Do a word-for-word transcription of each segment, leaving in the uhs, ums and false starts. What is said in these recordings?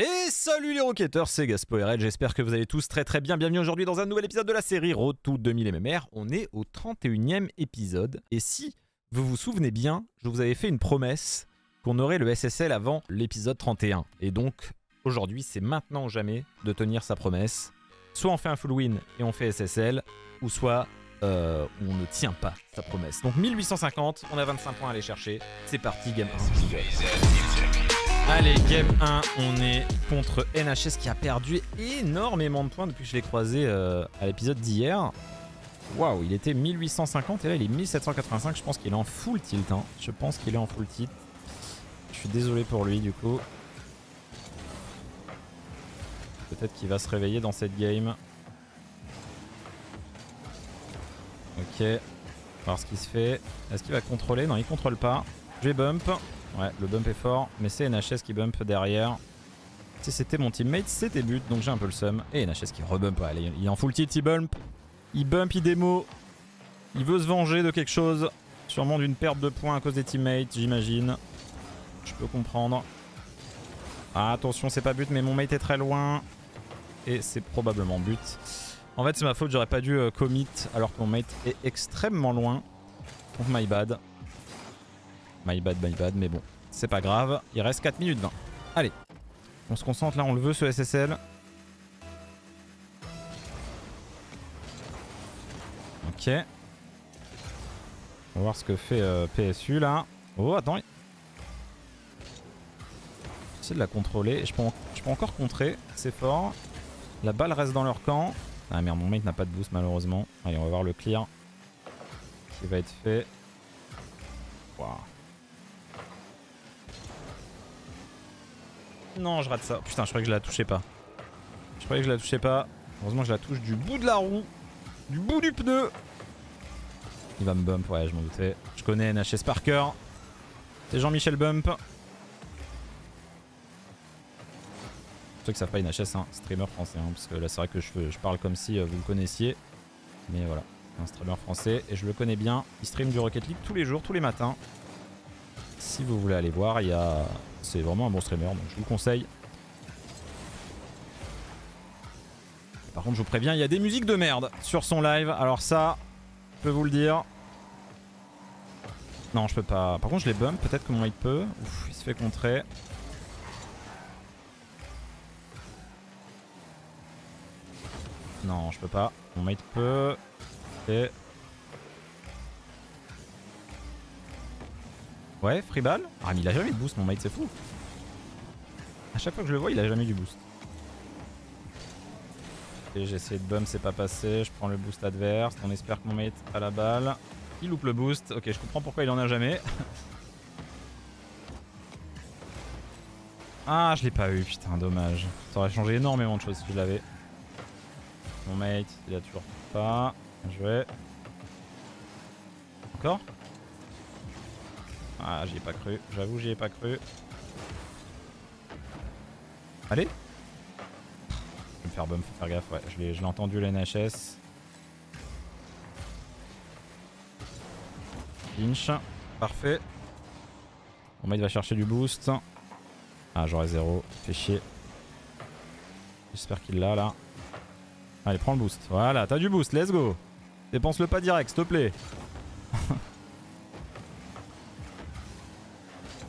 Et salut les Rocketteurs, c'est Gaspo R L, j'espère que vous allez tous très très bien. Bienvenue aujourd'hui dans un nouvel épisode de la série Road to deux mille M M R. On est au trente et unième épisode. Et si vous vous souvenez bien, je vous avais fait une promesse qu'on aurait le S S L avant l'épisode trente et un. Et donc aujourd'hui, c'est maintenant ou jamais de tenir sa promesse. Soit on fait un full win et on fait S S L, ou soit euh, on ne tient pas sa promesse. Donc mille huit cent cinquante, on a vingt-cinq points à aller chercher. C'est parti, game un. Allez, game un, on est contre N H S qui a perdu énormément de points depuis que je l'ai croisé euh, à l'épisode d'hier. Waouh, il était mille huit cent cinquante et là il est mille sept cent quatre-vingt-cinq, je pense qu'il est en full tilt. Hein. Je pense qu'il est en full tilt. Je suis désolé pour lui du coup. Peut-être qu'il va se réveiller dans cette game. Ok, on va voir ce qu'il se fait. Est-ce qu'il va contrôler? Non, il contrôle pas. Je vais bump. Ouais, le bump est fort, mais c'est N H S qui bump derrière. Si c'était mon teammate, c'était but, donc j'ai un peu le seum. Et N H S qui rebump, allez, il est en full tilt, il bump. Il bump, il démo. Il veut se venger de quelque chose. Sûrement d'une perte de points à cause des teammates, j'imagine. Je peux comprendre. Ah, attention, c'est pas but, mais mon mate est très loin. Et c'est probablement but. En fait, c'est ma faute, j'aurais pas dû euh, commit alors que mon mate est extrêmement loin. Donc, my bad. My bad, my bad, mais bon, c'est pas grave. Il reste quatre minutes vingt. Allez, on se concentre là, on le veut ce S S L. Ok. On va voir ce que fait euh, P S U là. Oh, attends. J'essaie de la contrôler. Je peux, en... Je peux encore contrer, c'est fort. La balle reste dans leur camp. Ah merde, mon mec n'a pas de boost malheureusement. Allez, on va voir le clear qui va être fait. Waouh. Non, je rate ça. Putain, je croyais que je la touchais pas. Je croyais que je la touchais pas. Heureusement, je la touche du bout de la roue. Du bout du pneu. Il va me bump, ouais, je m'en doutais. Je connais N H S Parker. C'est Jean-Michel Bump. Ceux qui savent pas N H S, hein, streamer français. Hein, parce que là, c'est vrai que je, je parle comme si vous le connaissiez. Mais voilà, un streamer français. Et je le connais bien. Il stream du Rocket League tous les jours, tous les matins. Si vous voulez aller voir, il y a... c'est vraiment un bon streamer, donc je vous le conseille. Par contre, je vous préviens, il y a des musiques de merde sur son live. Alors ça, je peux vous le dire. Non, je peux pas. Par contre, je les bump. Peut-être que mon mate peut. Ouf, il se fait contrer. Non, je peux pas. Mon mate peut. Et... ouais, free ball. Ah, mais il a jamais de boost, mon mate, c'est fou. A chaque fois que je le vois, il a jamais du boost. Et j'ai essayé de bum, c'est pas passé. Je prends le boost adverse. On espère que mon mate a la balle. Il loupe le boost. Ok, je comprends pourquoi il en a jamais. Ah, je l'ai pas eu, putain, dommage. Ça aurait changé énormément de choses si je l'avais. Mon mate, il a toujours pas. Je vais. Encore? Ah, j'y ai pas cru, j'avoue, j'y ai pas cru. Allez. Je vais me faire bum, faut faire gaffe, ouais, je l'ai entendu le N H S. Pinch, parfait. Mon mate va chercher du boost. Ah, j'aurai zéro, fait chier. J'espère qu'il l'a là. Allez, prends le boost, voilà, t'as du boost, let's go. Dépense-le pas direct, s'il te plaît.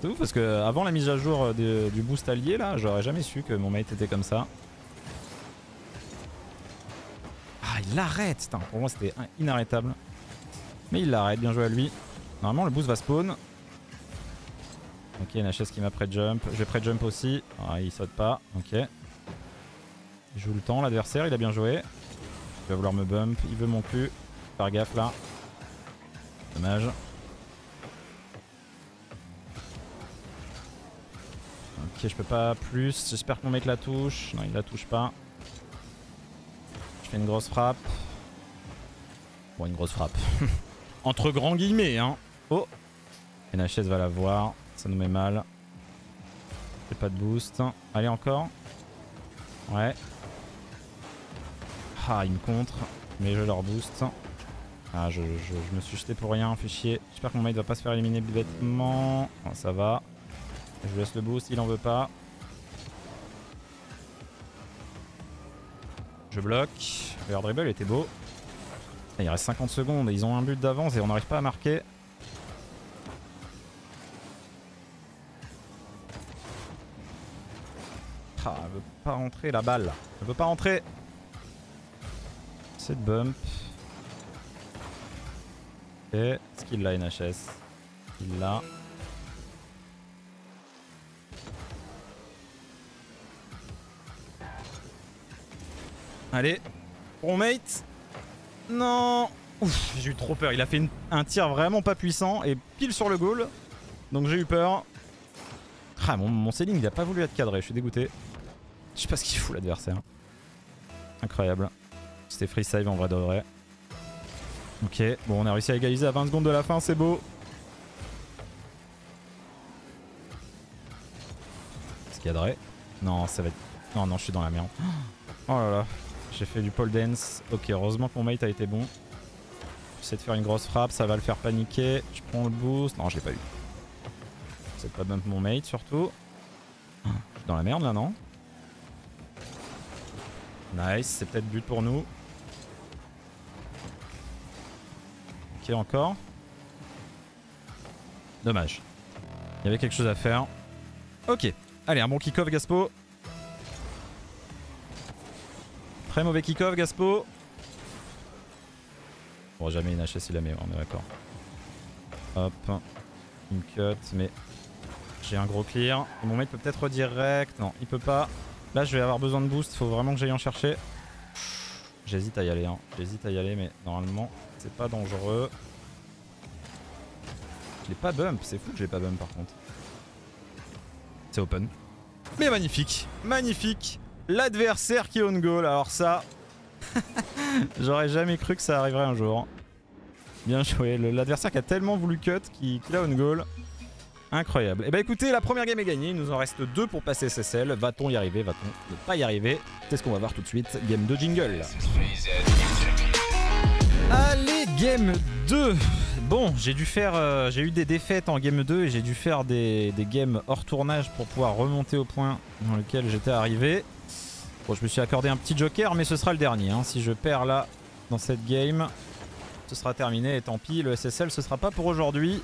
C'est ouf parce que avant la mise à jour de, du boost allié là, j'aurais jamais su que mon mate était comme ça. Ah, il l'arrête, putain, pour moi c'était inarrêtable. Mais il l'arrête, bien joué à lui. Normalement le boost va spawn. Ok, N H S qui m'a pré-jump, je vais pré-jump aussi. Ah, il saute pas, ok. Il joue le temps, l'adversaire, il a bien joué. Il va vouloir me bump, il veut mon cul. Faire gaffe là. Dommage. Ok, je peux pas plus, j'espère que mon mec la touche. Non, il la touche pas. Je fais une grosse frappe. Bon, une grosse frappe. Entre grands guillemets, hein. Oh, N H S va la voir, ça nous met mal. J'ai pas de boost. Allez, encore. Ouais. Ah, il me contre, mais je leur boost. Ah, je, je, je me suis jeté pour rien, fait chier. J'espère que mon mec va pas se faire éliminer bêtement. Oh, ça va. Je laisse le boost, il en veut pas. je bloque. Le air dribble était beau. Il reste cinquante secondes, ils ont un but d'avance et on n'arrive pas à marquer. Ah, elle veut pas rentrer la balle. Elle veut pas rentrer. C'est de bump. Ok, est-ce qu'il l'a N H S? Il l'a. Allez, pro-mate. Non. Ouf, j'ai eu trop peur. Il a fait une, un tir vraiment pas puissant et pile sur le goal. Donc j'ai eu peur. Ah, mon, mon ceiling, il a pas voulu être cadré. Je suis dégoûté. Je sais pas ce qu'il fout l'adversaire. Incroyable. C'était free save en vrai de vrai. Ok, bon, on a réussi à égaliser à vingt secondes de la fin. C'est beau. C'est cadré. Non, ça va être. Non, non, je suis dans la merde. Oh là là, j'ai fait du pole dance. Ok, heureusement que mon mate a été bon. J'essaie de faire une grosse frappe, ça va le faire paniquer. Je prends le boost. Non, je l'ai pas eu. C'est pas bump mon mate surtout. Je suis dans la merde là, non? Nice, c'est peut-être but pour nous. Ok, encore. Dommage. Il y avait quelque chose à faire. Ok, allez, un bon kick-off, Gaspo. Très mauvais kick-off, Gaspo. Bon, jamais une H S, il la met, on est d'accord. Hop, une cut, mais j'ai un gros clear. Et mon mate peut peut-être redirect. Non, il peut pas. Là, je vais avoir besoin de boost, faut vraiment que j'aille en chercher. J'hésite à y aller, hein. J'hésite à y aller, mais normalement, c'est pas dangereux. Je l'ai pas bump, c'est fou que je l'ai pas bump par contre. C'est open. Mais magnifique, magnifique. L'adversaire qui own goal, alors ça, j'aurais jamais cru que ça arriverait un jour. Bien joué, l'adversaire qui a tellement voulu cut qu'il a own goal. Incroyable. Et bah écoutez, la première game est gagnée, il nous en reste deux pour passer S S L. Va-t-on y arriver? Va-t-on ne pas y arriver? C'est ce qu'on va voir tout de suite. Game de jingle. Allez, game deux. Bon, j'ai dû faire, euh, j'ai eu des défaites en game deux et j'ai dû faire des, des games hors tournage pour pouvoir remonter au point dans lequel j'étais arrivé. Bon, je me suis accordé un petit joker, mais ce sera le dernier. Hein. Si je perds là, dans cette game, ce sera terminé et tant pis. Le S S L, ce sera pas pour aujourd'hui.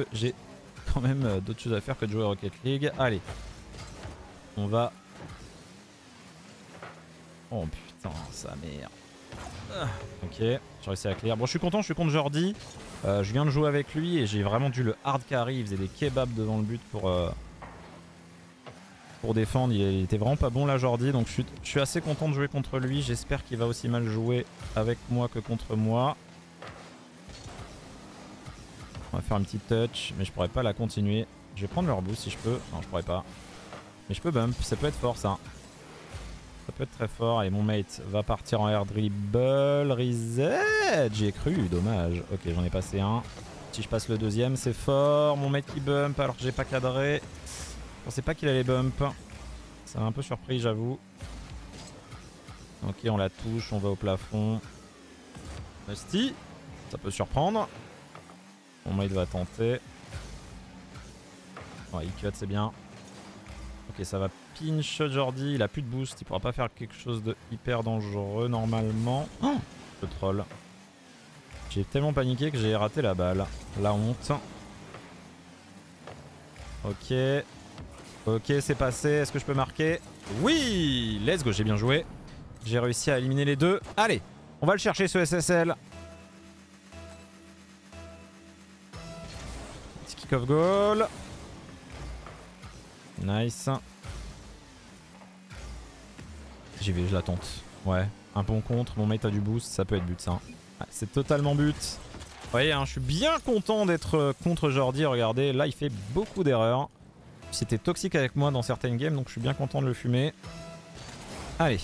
Euh, J'ai quand même euh, d'autres choses à faire que de jouer à Rocket League. Allez, on va... Oh putain, sa mère. Ah, ok, j'ai réussi à clear. Bon, je suis content, je suis contre Jordi. Euh, je viens de jouer avec lui et j'ai vraiment dû le hard carry. Il faisait des kebabs devant le but pour... Euh... pour défendre, il était vraiment pas bon là Jordi, donc je suis, je suis assez content de jouer contre lui. J'espère qu'il va aussi mal jouer avec moi que contre moi. On va faire un petit touch, mais je pourrais pas la continuer. Je vais prendre leur boost si je peux. Non, je pourrais pas. Mais je peux bump, ça peut être fort ça. Ça peut être très fort. Allez, mon mate va partir en air dribble. Reset, j'y ai cru, dommage. Ok, j'en ai passé un. Si je passe le deuxième, c'est fort. Mon mate qui bump alors que j'ai pas cadré. Je pensais pas qu'il allait bump. Ça m'a un peu surpris, j'avoue. Ok, on la touche, on va au plafond. Musty, ça peut surprendre. Mon mate va tenter. Ouais, il cut, c'est bien. Ok, ça va pinch Jordi. Il a plus de boost, il pourra pas faire quelque chose de hyper dangereux normalement. Oh, le troll. J'ai tellement paniqué que j'ai raté la balle. La honte. Ok. Ok, c'est passé, est-ce que je peux marquer? Oui, let's go, j'ai bien joué. J'ai réussi à éliminer les deux. Allez, on va le chercher ce S S L. Petit kick off goal. Nice. J'y vais, je la tente. Ouais, un bon contre, mon mate a du boost, ça peut être but ça. Ouais, c'est totalement but. Vous voyez, hein, je suis bien content d'être contre Jordi, regardez, là il fait beaucoup d'erreurs. C'était toxique avec moi dans certaines games, donc je suis bien content de le fumer. Allez.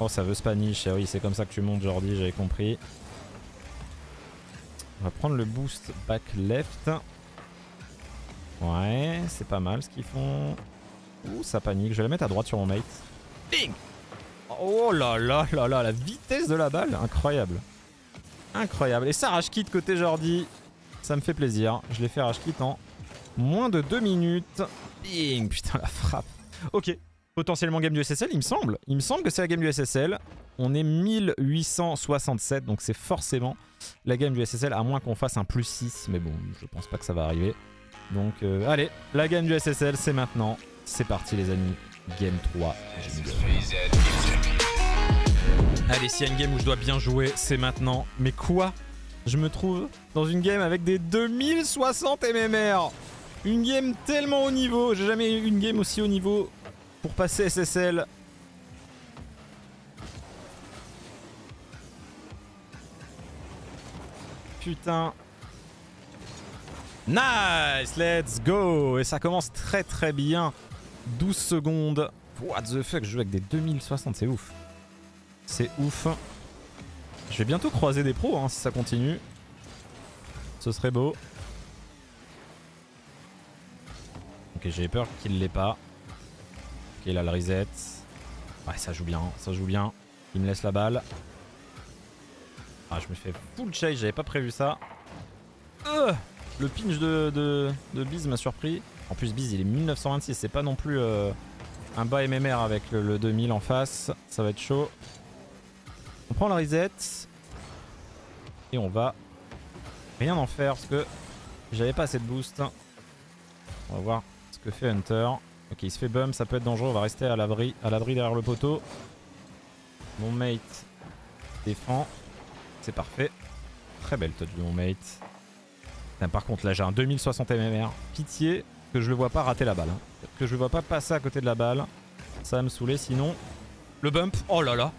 Oh, ça veut Spanish. Ah oui, c'est comme ça que tu montes, Jordi, j'avais compris. On va prendre le boost back left. Ouais, c'est pas mal ce qu'ils font. Ouh, ça panique. Je vais la mettre à droite sur mon mate. Bing! Oh là là là là, la vitesse de la balle. Incroyable. Incroyable. Et ça, rage quitte côté Jordi. Ça me fait plaisir. Je l'ai fait rage quitte en moins de deux minutes. Bing, putain la frappe. Ok, potentiellement game du S S L, il me semble. Il me semble que c'est la game du S S L. On est mille huit cent soixante-sept, donc c'est forcément la game du S S L, à moins qu'on fasse un plus six. Mais bon, je pense pas que ça va arriver. Donc euh, allez, la game du S S L, c'est maintenant. C'est parti les amis. Game trois. Allez, s'il y a une game où je dois bien jouer, c'est maintenant. Mais quoi? Je me trouve dans une game avec des deux mille soixante M M R. Une game tellement haut niveau. J'ai jamais eu une game aussi haut niveau pour passer S S L. Putain. Nice, let's go. Et ça commence très très bien. douze secondes. What the fuck, je joue avec des deux mille soixante, c'est ouf. C'est ouf. Je vais bientôt croiser des pros hein, si ça continue. Ce serait beau. Ok, j'ai peur qu'il l'ait pas. Ok, là le reset. Ouais, ça joue bien, ça joue bien. Il me laisse la balle. Ah, je me fais full chase, j'avais pas prévu ça. Euh, le pinch de, de, de Biz m'a surpris. En plus, Biz, il est mille neuf cent vingt-six, c'est pas non plus euh, un bas M M R avec le, le deux mille en face. Ça va être chaud. On prend le reset. Et on va rien en faire parce que j'avais pas assez de boost. On va voir ce que fait Hunter. Ok, il se fait bum, ça peut être dangereux. On va rester à l'abri à l'abri derrière le poteau. Mon mate défend. C'est parfait. Très belle touch de mon mate. Putain, par contre, là, j'ai un deux mille soixante M M R. Pitié que je le vois pas rater la balle. Hein. Que je le vois pas passer à côté de la balle. Ça va me saouler. Sinon, le bump. Oh là là.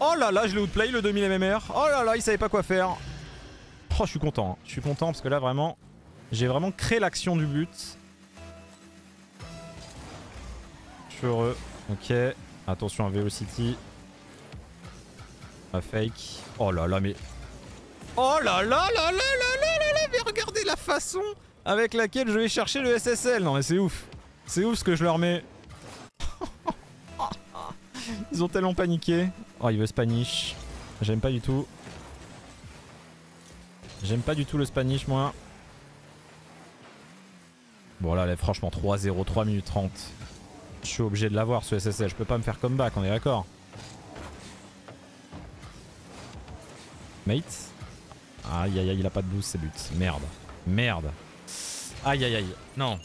Oh là là, je l'ai outplay le deux mille M M R. Oh là là, il savait pas quoi faire. Oh, je suis content. Hein. Je suis content parce que là, vraiment, j'ai vraiment créé l'action du but. Je suis heureux. Ok. Attention à Velocity. Ah, fake. Oh là là, mais. Oh là là là là là là là là. Mais regardez la façon avec laquelle je vais chercher le S S L. Non, mais c'est ouf. C'est ouf ce que je leur mets. Ils ont tellement paniqué. Oh, il veut Spanish. J'aime pas du tout. J'aime pas du tout le Spanish, moi. Bon, là, là franchement, trois zéro, trois minutes trente. Je suis obligé de l'avoir, ce S S L. Je peux pas me faire comeback, on est d'accord. Mate. Aïe, aïe, aïe, il a pas de boost, c'est but. Merde. Merde. Aïe, aïe, aïe. Non.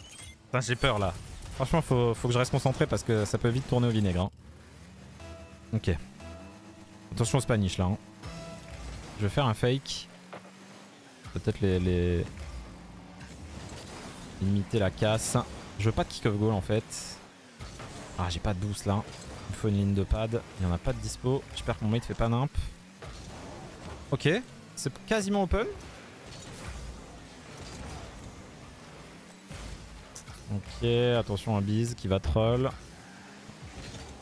Putain, j'ai peur, là. Franchement, faut, faut que je reste concentré parce que ça peut vite tourner au vinaigre. Hein. Ok. Attention au Spanish là. Hein. Je vais faire un fake. Peut-être les, les. Limiter la casse. Je veux pas de kick of goal en fait. Ah, j'ai pas de boost là. Il faut une ligne de pad. Il y en a pas de dispo. J'espère que mon mate fait pas nimp. Ok. C'est quasiment open. Ok. Attention à Biz qui va troll.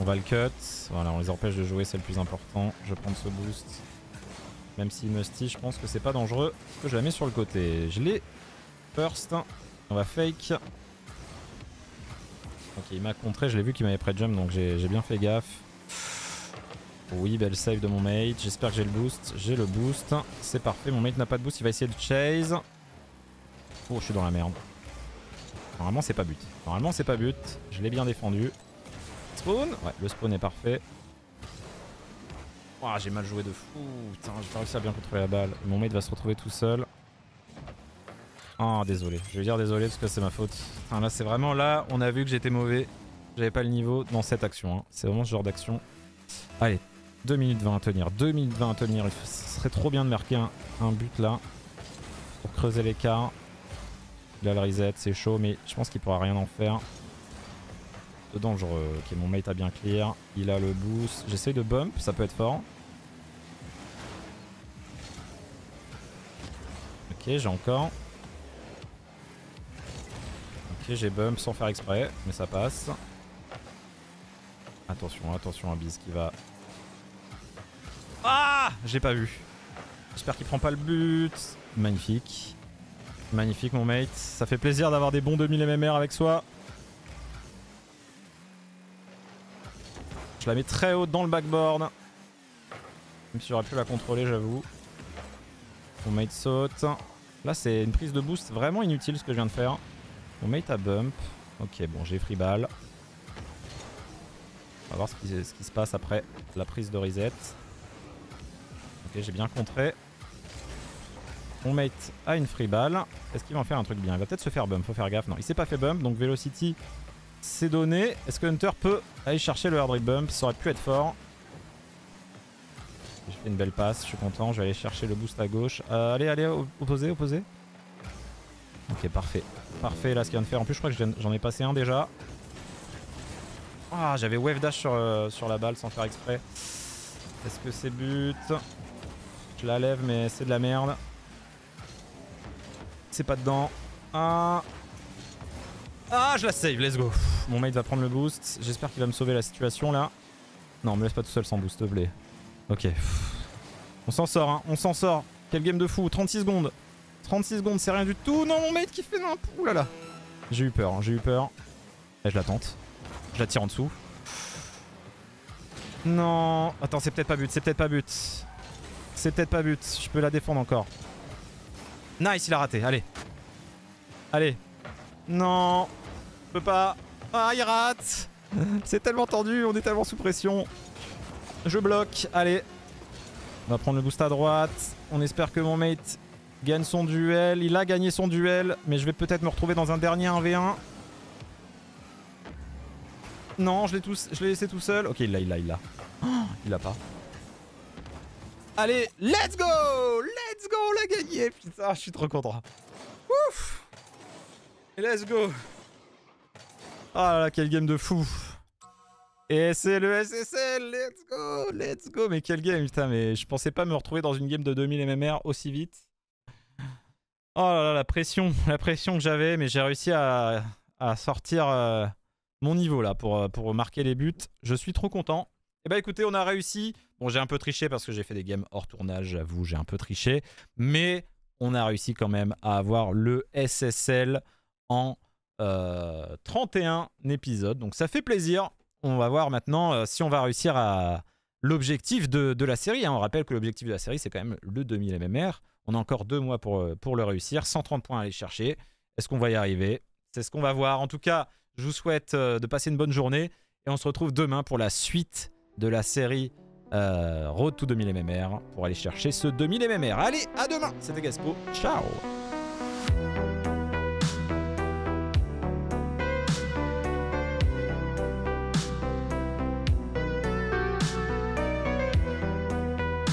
On va le cut, voilà, on les empêche de jouer, c'est le plus important. Je vais prendre ce boost. Même s'il me stie, je pense que c'est pas dangereux. Parce que je la mets sur le côté. Je l'ai. First. On va fake. Ok, il m'a contré, je l'ai vu qu'il m'avait pré jump, donc j'ai bien fait gaffe. Oui, belle save de mon mate. J'espère que j'ai le boost. J'ai le boost. C'est parfait, mon mate n'a pas de boost, il va essayer de chase. Oh, je suis dans la merde. Normalement, c'est pas but. Normalement, c'est pas but. Je l'ai bien défendu. Spawn. Ouais, le spawn est parfait. Oh, j'ai mal joué de fou. Putain, j'ai pas réussi à bien contrôler la balle. Mon mate va se retrouver tout seul. Oh, désolé. Je vais dire désolé parce que c'est ma faute. Putain, là, c'est vraiment là, on a vu que j'étais mauvais. J'avais pas le niveau dans cette action. Hein. C'est vraiment ce genre d'action. Allez, deux minutes vingt à tenir. deux minutes vingt à tenir. Ce serait trop bien de marquer un, un but là. Pour creuser l'écart. Là, le reset, c'est chaud, mais je pense qu'il pourra rien en faire. Dangereux. Ok, mon mate a bien clear. Il a le boost. J'essaye de bump, ça peut être fort. Ok, j'ai encore. Ok, j'ai bump sans faire exprès, mais ça passe. Attention, attention à Biz qui va. Ah, j'ai pas vu. J'espère qu'il prend pas le but. Magnifique. Magnifique, mon mate. Ça fait plaisir d'avoir des bons deux mille M M R avec soi. Je la mets très haute dans le backboard. Même si j'aurais pu la contrôler, j'avoue. Mon mate saute. Là, c'est une prise de boost vraiment inutile ce que je viens de faire. Mon mate a bump. Ok, bon, j'ai free ball. va voir ce qui, ce qui se passe après la prise de reset. Ok, j'ai bien contré. Mon mate a une free ball. Est-ce qu'il va en faire un truc bien? Il va peut-être se faire bump, faut faire gaffe. Non, il s'est pas fait bump, donc Velocity c'est donné. Est-ce que Hunter peut aller chercher le hard rip bump? Ça aurait pu être fort. J'ai fait une belle passe, je suis content. Je vais aller chercher le boost à gauche. Euh, allez, allez, opposé, opposé. Ok, parfait. Parfait, là, ce qu'il vient de faire. En plus, je crois que j'en ai passé un déjà. Ah, oh, j'avais wave dash sur, euh, sur la balle sans faire exprès. Est-ce que c'est but? Je la lève, mais c'est de la merde. C'est pas dedans. Ah. Ah, je la save, let's go. Mon mate va prendre le boost. J'espère qu'il va me sauver la situation là. Non, me laisse pas tout seul sans boost, s'il te plaît. Ok. On s'en sort, hein. On s'en sort. Quel game de fou. trente-six secondes. trente-six secondes, c'est rien du tout. Non, mon mate qui fait n'importe quoi. Ouh là là. J'ai eu peur, hein. J'ai eu peur. Là, je la tente. Je la tire en dessous. Non. Attends, c'est peut-être pas but. C'est peut-être pas but. C'est peut-être pas but. Je peux la défendre encore. Nice, il a raté. Allez. Allez. Non. Je peux pas. Ah, il rate. C'est tellement tendu. On est tellement sous pression. Je bloque, allez. On va prendre le boost à droite. On espère que mon mate gagne son duel. Il a gagné son duel, mais je vais peut-être me retrouver dans un dernier un v un. Non, je l'ai tous... je l'ai laissé tout seul. Ok, il l'a, il l'a, il l'a. Oh, il l'a pas. Allez, let's go! Let's go, on l'a gagné! Putain, je suis trop content. Ouf! Let's go! Ah là là, quel game de fou! Et c'est le S S L, let's go, let's go. Mais quel game, putain, mais je pensais pas me retrouver dans une game de deux mille M M R aussi vite. Oh là là, la pression, la pression que j'avais, mais j'ai réussi à, à sortir euh, mon niveau là pour, pour marquer les buts. Je suis trop content. Et bah écoutez, on a réussi. Bon, j'ai un peu triché parce que j'ai fait des games hors tournage, j'avoue, j'ai un peu triché. Mais on a réussi quand même à avoir le S S L en euh, trente et un épisodes. Donc ça fait plaisir. On va voir maintenant euh, si on va réussir à l'objectif de, de la série. Hein. On rappelle que l'objectif de la série, c'est quand même le deux mille M M R. On a encore deux mois pour, pour le réussir. cent trente points à aller chercher. Est-ce qu'on va y arriver? C'est ce qu'on va voir. En tout cas, je vous souhaite euh, de passer une bonne journée. Et on se retrouve demain pour la suite de la série euh, Road to deux mille M M R pour aller chercher ce deux mille M M R. Allez, à demain! C'était Gaspo. Ciao!